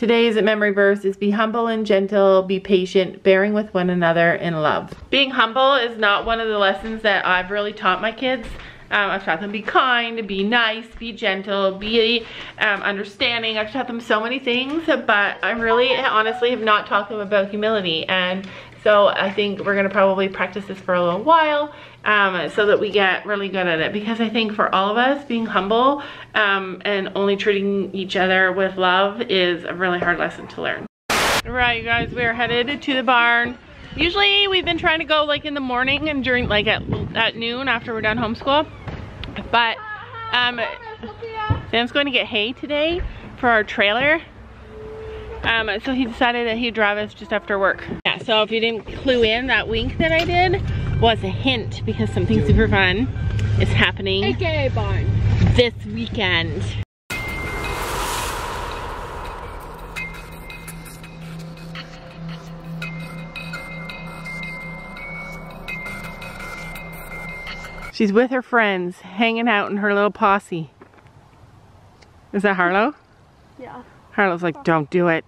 Today's memory verse is, be humble and gentle, be patient, bearing with one another in love. Being humble is not one of the lessons that I've really taught my kids. I've taught them be kind, be nice, be gentle, be understanding. I've taught them so many things, but I really honestly have not taught them about humility. And so I think we're gonna probably practice this for a little while so that we get really good at it. Because I think for all of us, being humble and only treating each other with love is a really hard lesson to learn. All right, you guys, we are headed to the barn. Usually we've been trying to go like in the morning and during like at noon after we're done homeschool. But Sam's going to get hay today for our trailer. So he decided that he'd drive us just after work. Yeah, so if you didn't clue in, that wink that I did was a hint because something super fun is happening. AKA barn. This weekend. She's with her friends, hanging out in her little posse. Is that Harlow? Yeah. Harlow's like, don't do it.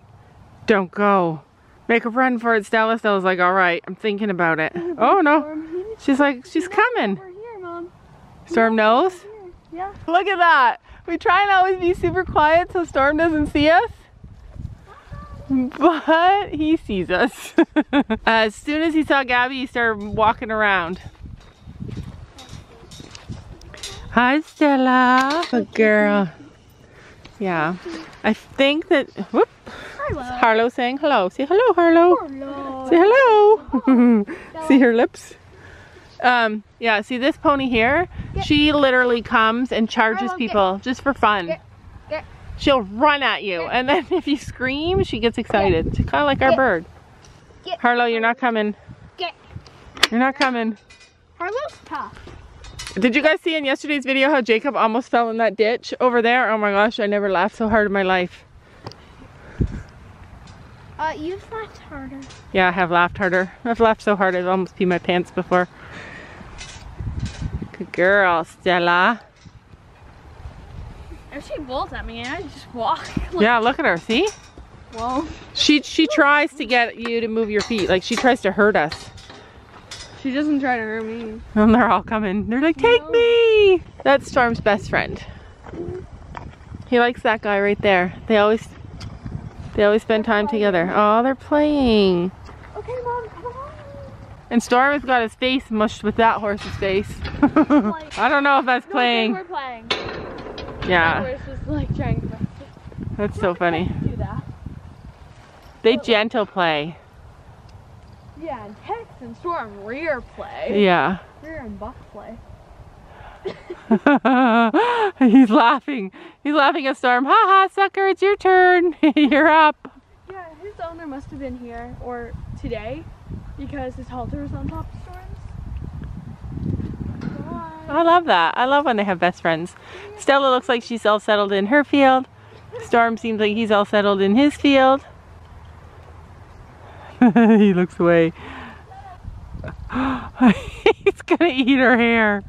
Don't go. Make a run for it, Stella. Stella's like, all right, I'm thinking about it. Oh, no. She's like, she's coming. We're here, Mom. Storm knows? Yeah. Look at that. We try and always be super quiet so Storm doesn't see us. But he sees us. As soon as he saw Gabby, he started walking around. Hi, Stella. Good girl. Yeah. I think that, whoop. Hello. Harlow saying hello. Say hello, Harlow. Hello. Say hello. Hello. See her lips? Yeah, see this pony here? She literally comes and charges people just for fun. Get. She'll run at you. And then if you scream, she gets excited. She's kind of like our bird. Harlow, you're not coming. You're not coming. Harlow's tough. Did you guys see in yesterday's video how Jacob almost fell in that ditch over there? Oh my gosh, I never laughed so hard in my life. You've laughed harder. Yeah, I have laughed harder. I've laughed so hard I've almost peed my pants before. Good girl, Stella. If she bolts at me, I just walk. Like, yeah, look at her, see? Whoa. She tries to get you to move your feet. Like, she tries to hurt us. She doesn't try to hurt me. And they're all coming. They're like, take me! That's Storm's best friend. He likes that guy right there. They always spend time together. Oh, they're playing. Okay, Mom, come on. And Storm has got his face mushed with that horse's face. I don't know if that's playing. We're playing. Yeah. We're just like trying to play. That's so funny. Do that. They gentle play. Yeah, and Tex and Storm rear play. Yeah. Rear and buck play. He's laughing. He's laughing at Storm. Ha ha, sucker, it's your turn. You're up. Yeah, his owner must have been here or today because his halter was on top of Storm's. Bye. I love that. I love when they have best friends. Stella looks like she's all settled in her field. Storm seems like he's all settled in his field. He looks away. He's gonna eat her hair.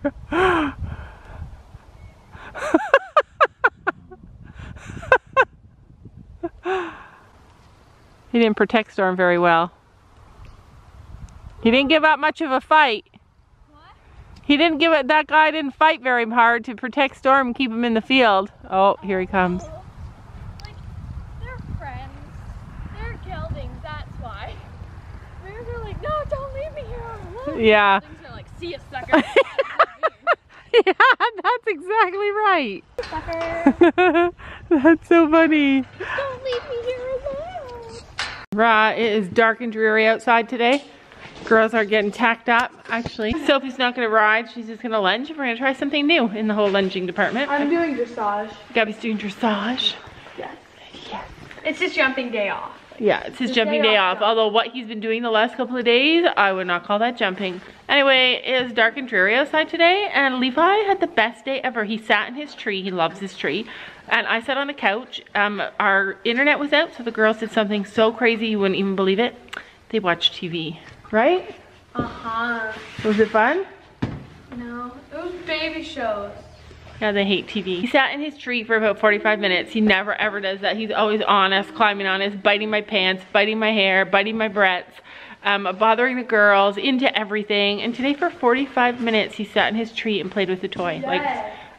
He didn't protect Storm very well. He didn't give up much of a fight. What? He didn't give it. That guy didn't fight very hard to protect Storm and keep him in the field. Oh, here he comes. Yeah. Like, see ya, sucker. Yeah, that's exactly right. Sucker. That's so funny. Don't leave me here alone. Right, it is dark and dreary outside today. Girls are getting tacked up, actually. Sophie's not going to ride. She's just going to lunge. We're going to try something new in the whole lunging department. I'm doing dressage. Gabby's doing dressage. Yes. Yes. It's just jumping day off. Yeah, it's his jumping day off. Although what he's been doing the last couple of days, I would not call that jumping. Anyway, it is dark and dreary outside today, and Levi had the best day ever. He sat in his tree. He loves his tree. And I sat on the couch. Our internet was out, so the girls did something so crazy you wouldn't even believe it. They watched TV. Right? Uh-huh. Was it fun? No. It was baby shows. God, they hate TV. He sat in his tree for about 45 minutes. He never ever does that. He's always on us, climbing on us, biting my pants, biting my hair, biting my breaths, bothering the girls, into everything. And today for 45 minutes, he sat in his tree and played with the toy. Yes. Like,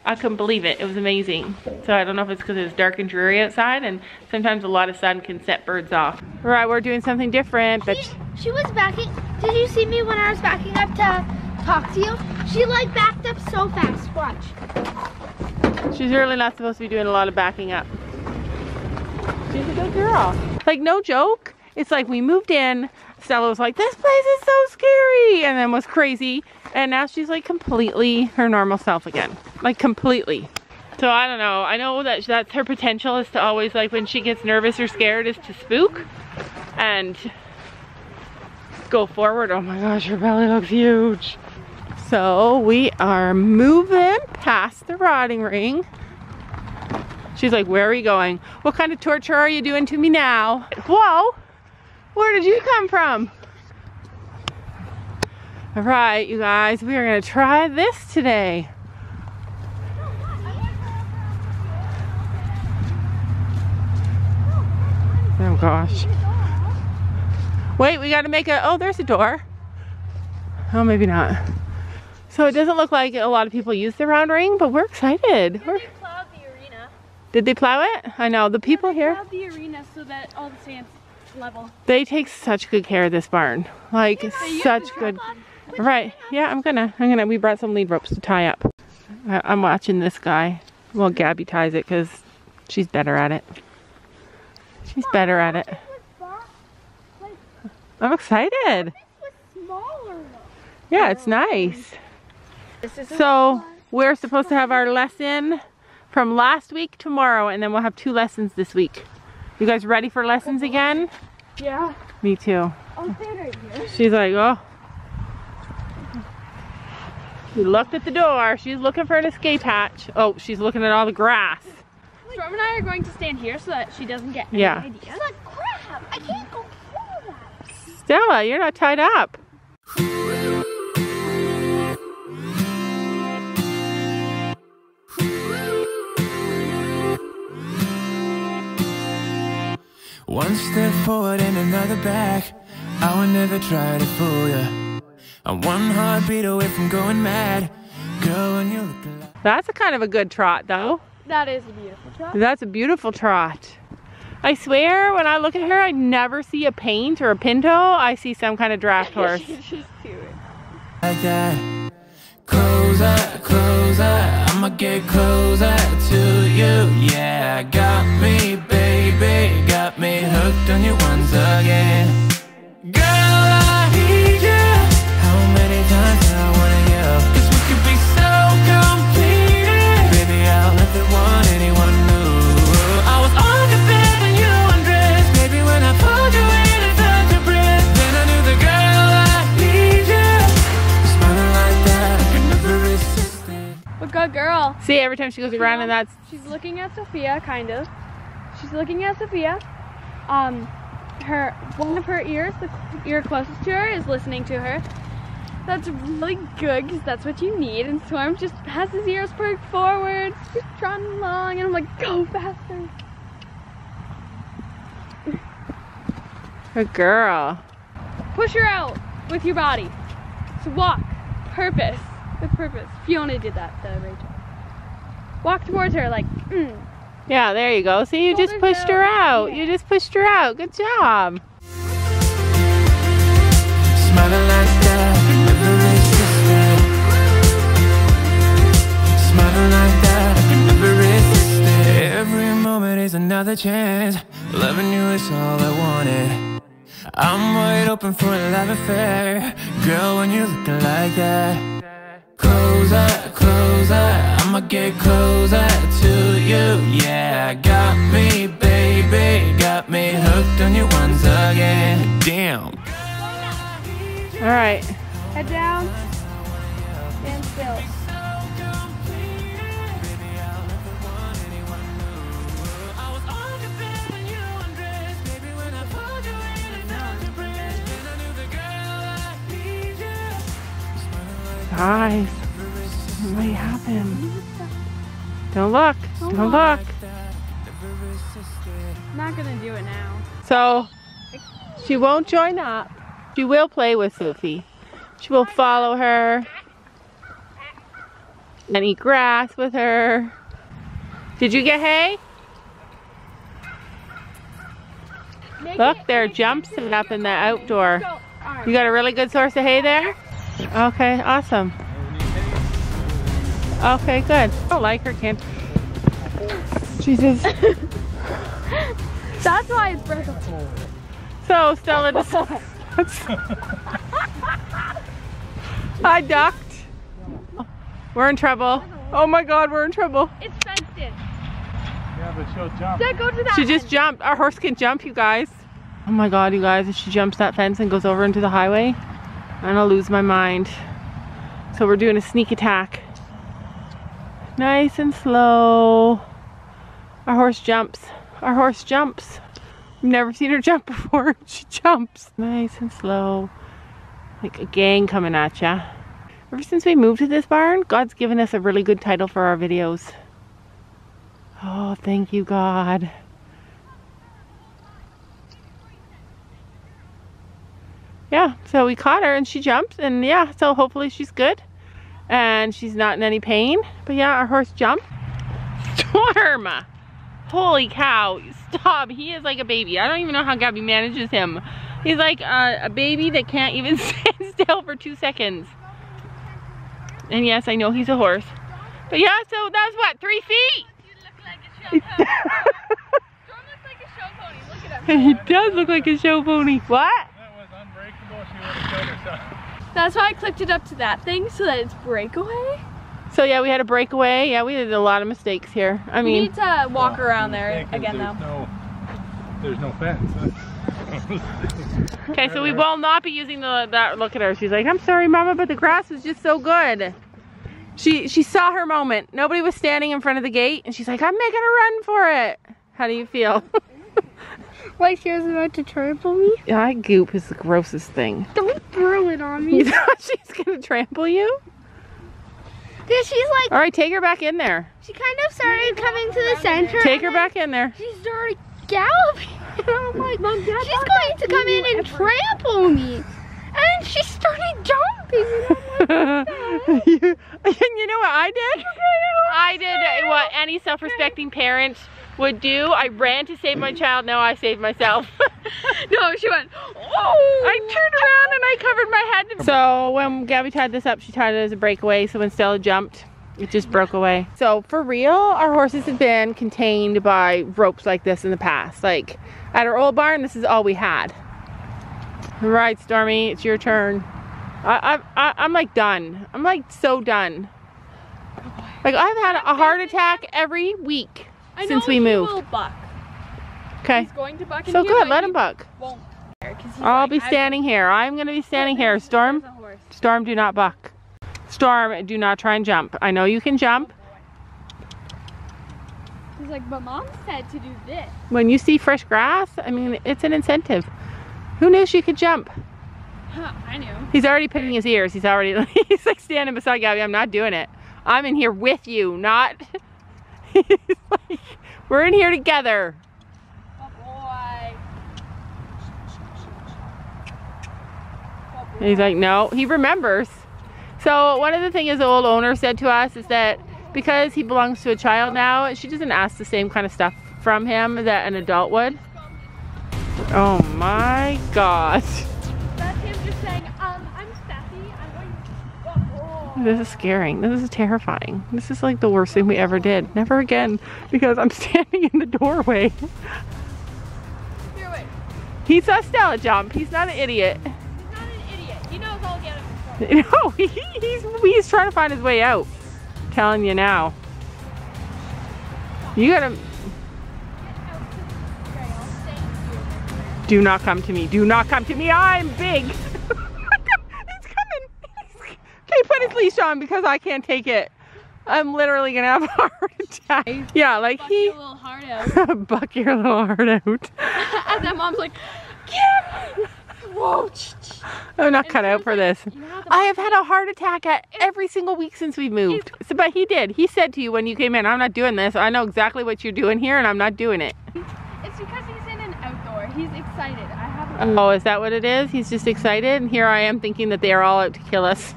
I couldn't believe it. It was amazing. So I don't know if it's because it was dark and dreary outside, and sometimes a lot of sun can set birds off. Right, we're doing something different. But she was backing. Did you see me when I was backing up to talk to you? She like backed up so fast. Watch. She's really not supposed to be doing a lot of backing up. She's a good girl. Like, no joke. It's like we moved in. Stella was like, this place is so scary, and then was crazy, and now she's like completely her normal self again, like completely. So I don't know, I know that that's her potential, is to always, like, when she gets nervous or scared, is to spook and go forward. Oh my gosh, her belly looks huge. So we are moving past the rotting ring. She's like, where are we going? What kind of torture are you doing to me now? Whoa. Where did you come from? All right, you guys, we are gonna try this today. Oh gosh. Wait, we gotta make a, oh, there's a door. Oh, maybe not. So it doesn't look like a lot of people use the round ring, but we're excited. We're, plowed the arena. Did they plow it? I know, the people here. They plowed the arena so that all the sand's level. They take such good care of this barn, like, yeah, such good. Right, yeah, I'm gonna we brought some lead ropes to tie up. I'm watching this guy. Well, Gabby ties it because she's better at it. She's better at it. I'm excited. Yeah, it's nice. So we're supposed to have our lesson from last week tomorrow, and then we'll have two lessons this week. You guys ready for lessons again? Yeah. Me too. I'll stay right here. She's like, oh. She looked at the door. She's looking for an escape hatch. Oh, she's looking at all the grass. Storm and I are going to stand here so that she doesn't get any ideas. She's like, crap, I can't go through that. Stella, you're not tied up. One step forward and another back. I would never try to fool you. I'm one heartbeat away from going mad. Girl, when you look alive. That's a kind of a good trot, though. That is a beautiful trot. That's a beautiful trot. I swear, when I look at her, I never see a paint or a pinto. I see some kind of draft horse. She's cute. Like that. Closer, closer. I'ma get closer to you. Yeah, got me, baby. Got me hooked on you once again. Girl, I need you. How many times do I wanna yell? 'Cause we could be so completed. Baby, I'll let the one anyone know. I was on the bed when you undressed. Baby, when I pulled you in and felt your breath, then I knew the girl I need you. Smiling like that, I could never resist it. What good girl? See, every time she goes around, and that's, she's looking at Sophia, kind of. She's looking at Sophia. Her one of her ears, the ear closest to her, is listening to her. That's really good because that's what you need. And Storm just has his ears perked forward, just trotting along, and I'm like, go faster. Good girl. Push her out with your body. So walk. Purpose. With purpose. Fiona did that though, Rachel. Walk towards her like. Yeah, there you go. See, you just pushed her out. You just pushed her out. Good job. Smiling like that, never resist it. Smiling like that, never resist it. Every moment is another chance. Loving you is all I wanted. I'm wide open for a love affair. Girl, when you're looking like that. Closer, closer, I'ma get closer to you. Yeah, got me, baby, got me hooked on you once again. Damn. Alright. Head down. Stand still. Guys, what happened? Don't look. Don't look. I'm not gonna do it now. So she won't join up. She will play with Sophie. She will follow her and eat grass with her. Did you get hay? Look, there jumps it up in the outdoor. You got a really good source of hay there? Okay, awesome. Okay, good. I don't like her, kid. Jesus. That's why it's breakable. So, Stella decides. I ducked. We're in trouble. Oh my God, we're in trouble. It's fenced in. Yeah, but she'll jump. So go to that she just jumped. Our horse can jump, you guys. Oh my God, you guys, if she jumps that fence and goes over into the highway, I'm gonna lose my mind. So we're doing a sneak attack. Nice and slow. Our horse jumps. Our horse jumps. I've never seen her jump before. She jumps. Nice and slow. Like a gang coming at ya. Ever since we moved to this barn, God's given us a really good title for our videos. Oh, thank you, God. Yeah, so we caught her and she jumped, and yeah, so hopefully she's good and she's not in any pain. But yeah, our horse jumped. Storm! Holy cow, stop. He is like a baby. I don't even know how Gabby manages him. He's like a baby that can't even stand still for 2 seconds. And yes, I know he's a horse. But yeah, so that's what, 3 feet? You look like a show pony. Storm looks like a show pony. Look at him. He does look like a show pony. What? That's why I clipped it up to that thing so that it's breakaway. So yeah, we had a breakaway. Yeah, we did a lot of mistakes here. I mean, you need to walk around there again though. There's no fence. Okay, so we will not be using that. Look at her. She's like, I'm sorry, Mama, but the grass was just so good. She saw her moment. Nobody was standing in front of the gate, and she's like, I'm making a run for it. How do you feel? Like she was about to trample me? Yeah, goop is the grossest thing. Don't throw it on me. You thought she's gonna trample you? Yeah, she's like... Alright, take her back in there. She kind of started coming to the center. Take her back in there. She's already galloping. And I'm like, Mom, Dad, she's going to come in and trample me. And she started jumping. And I'm like, you know what I did? I did what any self-respecting parent would do. I ran to save my child. No, I saved myself. No, she went, oh! I turned around and I covered my head. So when Gabby tied this up, she tied it as a breakaway. So when Stella jumped, it just broke away. So for real, our horses have been contained by ropes like this in the past. Like at our old barn, this is all we had. All right, Stormy, it's your turn. I'm like done. I'm like so done. Like I've had a heart attack every week. Since we moved. Will buck. Okay. He's going to buck. So good, let him buck. Won't I'll like, be standing here. I'm going to be standing here. Storm, Storm, do not buck. Storm, do not try and jump. I know you can jump. He's like, but Mom said to do this. When you see fresh grass, I mean, it's an incentive. Who knew she could jump? Huh, I knew. He's already picking his ears. He's already he's like standing beside Gabby. I'm not doing it. I'm in here with you, not... He's like, we're in here together. Oh boy. Oh boy. He's like, no, he remembers. So one of the things his old owner said to us is that because he belongs to a child now, she doesn't ask the same kind of stuff from him that an adult would. Oh my God. That's him just saying, I'm Steffi. I'm going to... Oh, oh. This is scaring. This is terrifying. This is like the worst thing we ever did. Never again, because I'm standing in the doorway. Here, wait. He saw Stella jump. He's not an idiot. He's not an idiot. He knows all the animals. No, he's trying to find his way out. I'm telling you now. You gotta... Do not come to me. Do not come to me. I'm big. He's coming. Okay, put his leash on because I can't take it. I'm literally going to have a heart attack. Yeah, like buck he... Buck your little heart out. Buck your little heart out. And then Mom's like, get him. Whoa. I'm not cut out for this. I have had a heart attack at every single week since we moved. So, but he did. He said to you when you came in, I'm not doing this. I know exactly what you're doing here and I'm not doing it. It's because he's in an outdoor. He's excited. I haven't. Oh, is that what it is? He's just excited. And here I am thinking that they are all out to kill us.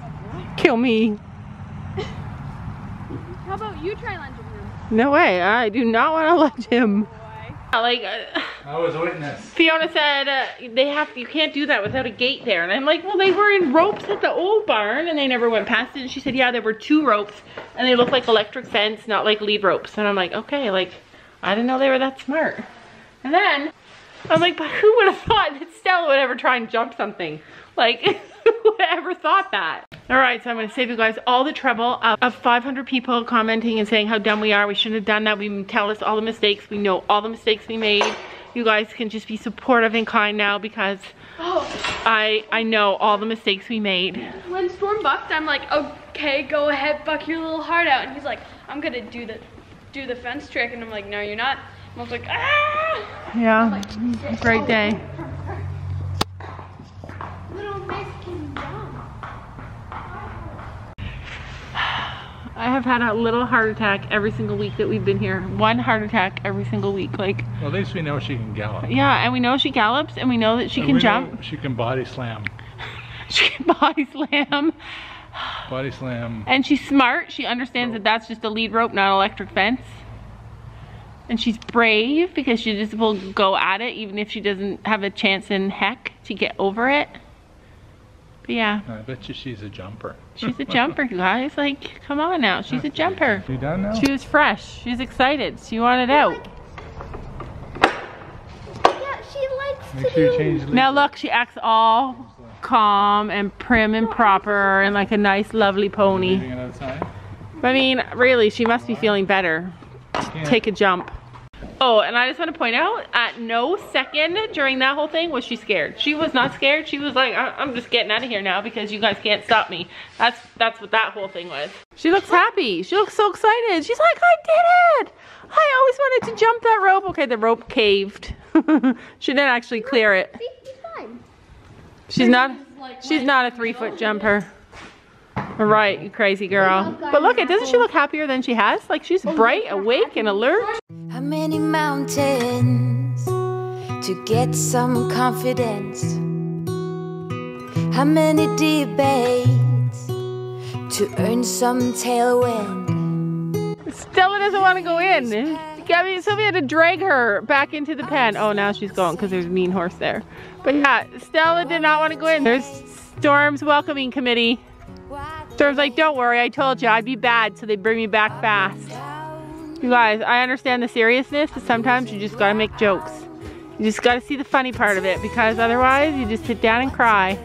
Kill me. How about you try lunging him? No way. I do not want to lunge him. Like, I was a witness. Fiona said you can't do that without a gate there, and I'm like, well, they were in ropes at the old barn and they never went past it. And she said, yeah, there were two ropes and they looked like electric fence, not like lead ropes. And I'm like, okay, like I didn't know they were that smart. And then I'm like, but who would have thought that Stella would ever try and jump something? Like, who would have ever thought that? All right, so I'm gonna save you guys all the trouble of 500 people commenting and saying how dumb we are. We shouldn't have done that. We tell us all the mistakes. We know all the mistakes we made. You guys can just be supportive and kind now because I know all the mistakes we made. When Storm bucked, I'm like, okay, go ahead, buck your little heart out. And he's like, I'm gonna do the fence trick. And I'm like, no, you're not. And I was like, ah! Yeah, like, great day. I have had a little heart attack every single week that we've been here. One heart attack every single week. Like, well, at least we know she can gallop. Yeah, and we know she gallops, and we know that she can jump. She can body slam. She can body slam. Body slam. And she's smart. She understands that that's just a lead rope, not an electric fence. And she's brave because she just will go at it, even if she doesn't have a chance in heck to get over it. Yeah. I bet you she's a jumper. She's a jumper, you guys. Like, come on now. She's a jumper. She done now? She was fresh. She's excited. She wanted out. Yeah, she likes to do. Now look, she acts all calm and prim and proper and like a nice, lovely pony. I mean, really, she must be feeling better. Take a jump. Oh, and I just want to point out, at no second during that whole thing was she scared. She was not scared. She was like, I'm just getting out of here now because you guys can't stop me. That's what that whole thing was. She looks happy. She looks so excited. She's like, I did it. I always wanted to jump that rope. Okay, the rope caved. She didn't actually clear it. She's not a 3-foot jumper. Right, you crazy girl. But look, doesn't she look happier than she has? Like, she's bright, awake, and alert. How many mountains to get some confidence? How many debates to earn some tailwind? Stella doesn't want to go in. I mean, Sylvia had to drag her back into the pen. Oh, now she's going because there's a mean horse there. But yeah, Stella did not want to go in. There's Storm's welcoming committee. Storm's like, don't worry, I told you I'd be bad, so they bring me back fast. You guys, I understand the seriousness, but sometimes you just gotta make jokes. You just gotta see the funny part of it, because otherwise you just sit down and cry.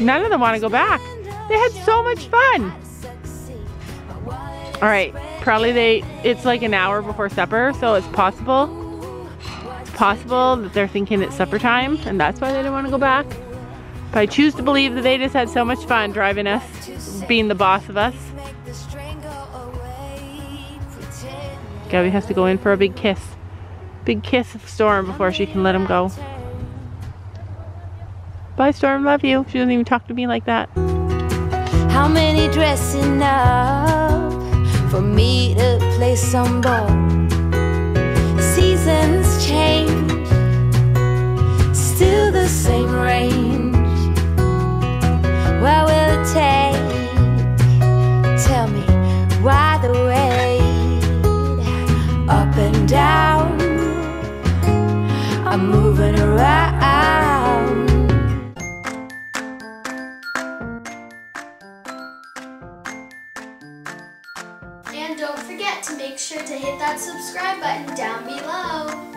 None of them want to go back. They had so much fun. All right, probably it's like an hour before supper, so it's possible that they're thinking it's supper time, and that's why they didn't want to go back. But I choose to believe that they just had so much fun driving us, being the boss of us. Gabby has to go in for a big kiss. Big kiss of Storm before she can let him go. Bye, Storm, love you. She doesn't even talk to me like that. How many dressing up for me to play some ball? Seasons change, still the same range. What will it take? Tell me, why the wait? Up and down, I'm moving around. And don't forget to make sure to hit that subscribe button down below.